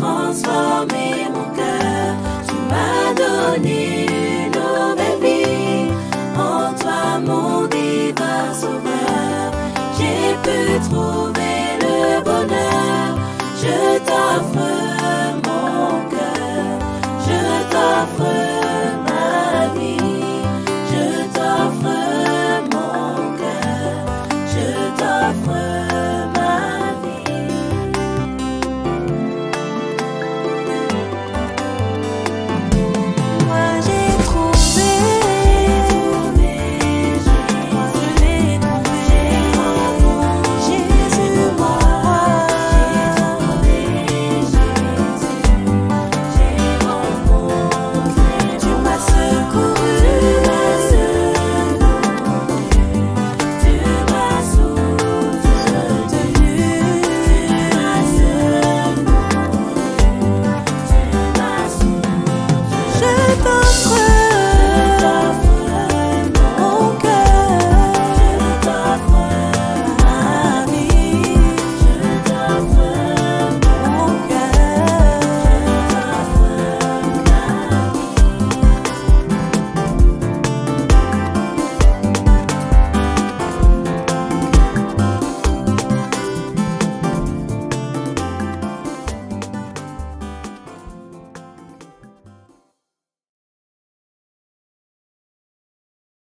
Transformer mon cœur, tu m'as donné.